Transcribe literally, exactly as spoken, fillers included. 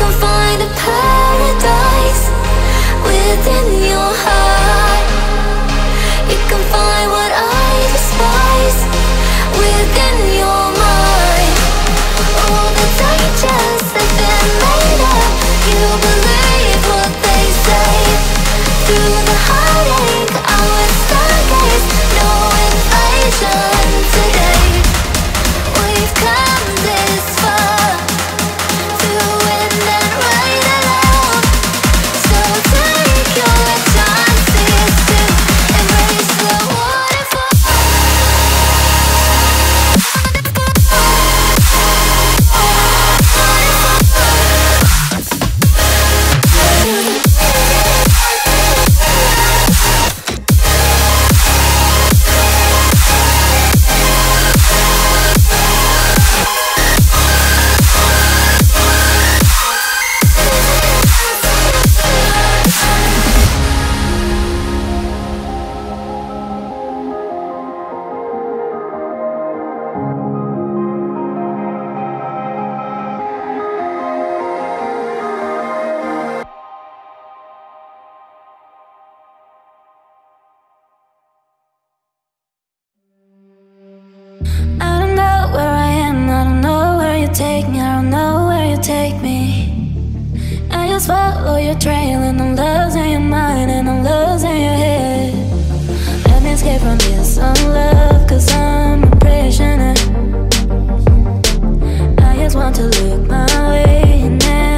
can find a paradise within your heart. You can find what I despise within your mind. All the dangers have been made up. You believe what they say. Through the heartache, I would stargaze, knowing vision today. We've come this far. To look my way and then